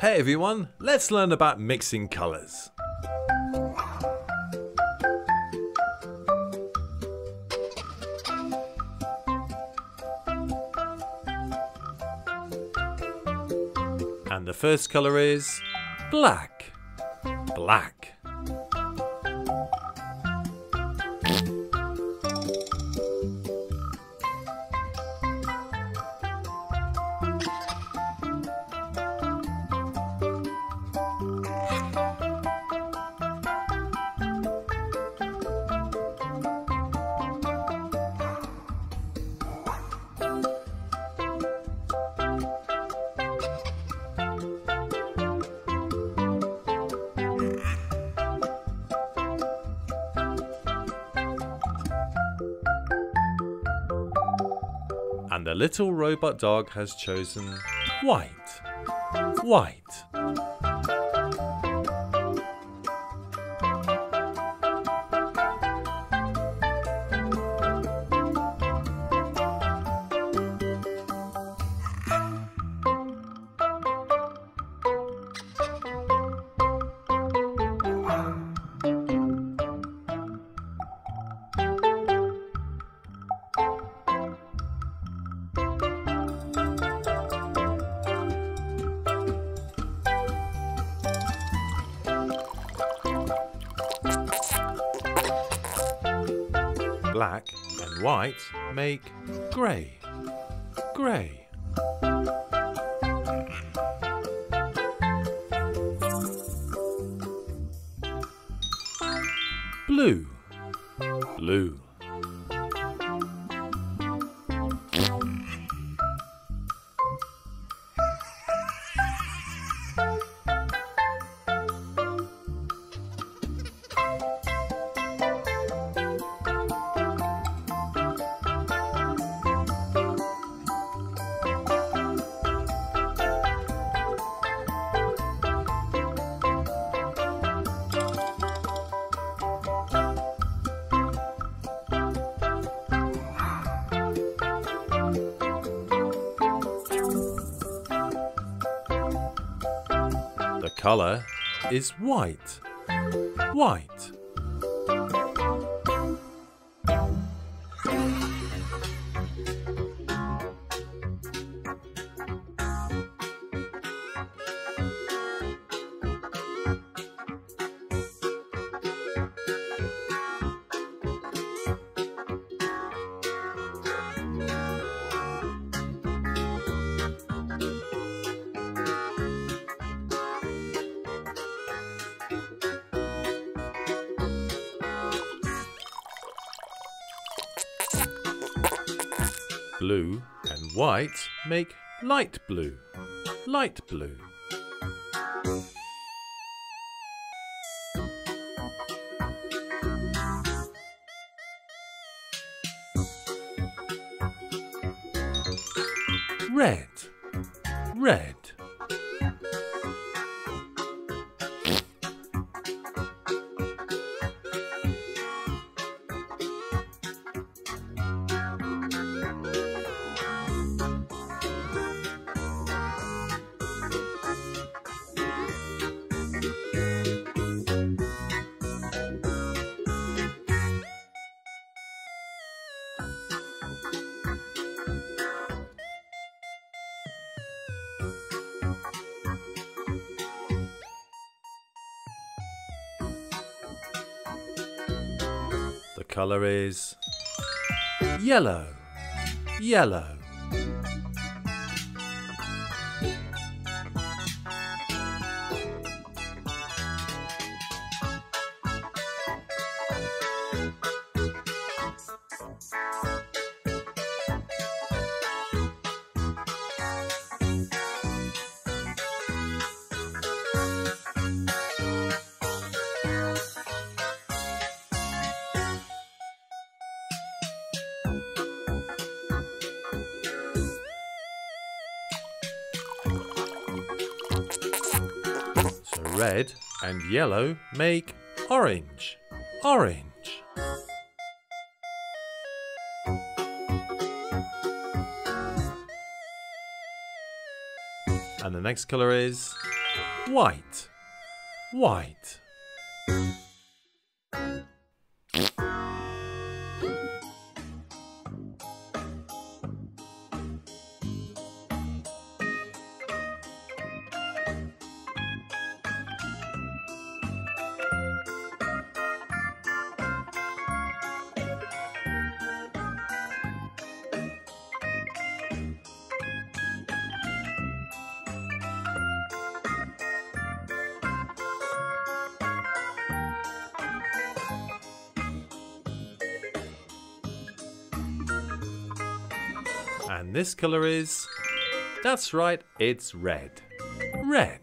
Hey everyone, let's learn about mixing colors. And the first color is black. Black. And the little robot dog has chosen white. White. Black and white make grey. Grey. Blue. Blue. The color is white. White. Blue and white make light blue. Light blue. Red. Red. The color is yellow. Yellow. Red and yellow make orange. Orange. And the next colour is white. White. And this colour is, that's right, it's red. Red.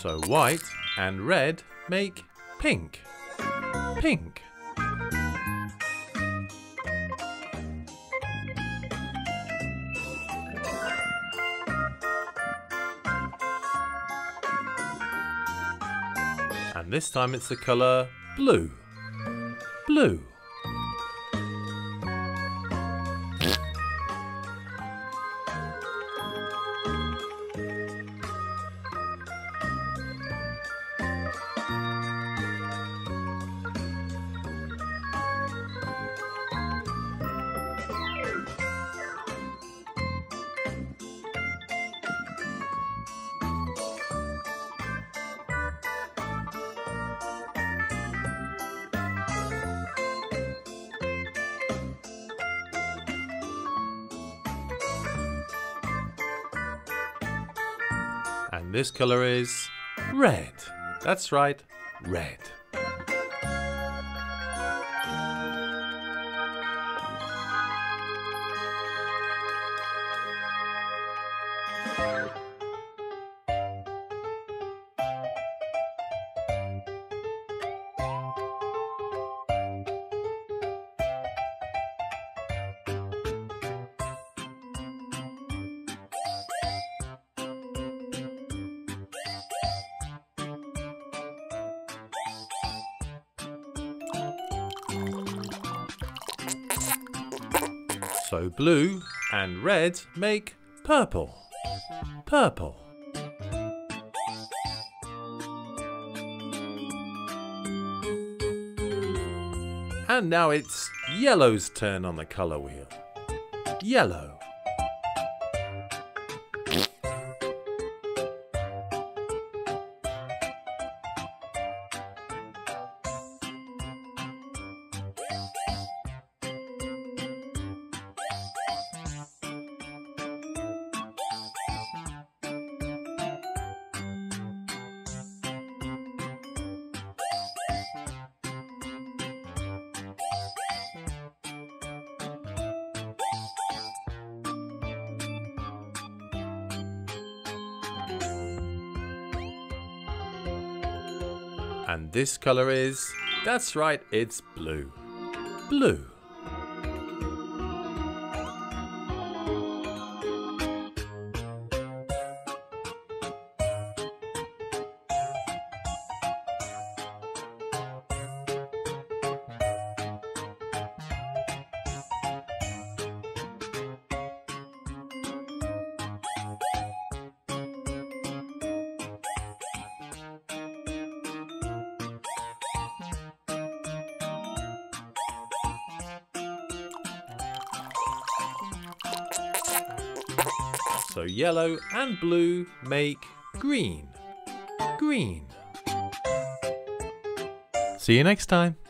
So white and red make pink. Pink. And this time it's the colour blue. Blue. And this colour is red. That's right, red. So blue and red make purple. Purple. And now it's yellow's turn on the colour wheel. Yellow. And this colour is, that's right, it's blue. Blue. So yellow and blue make green. Green. See you next time.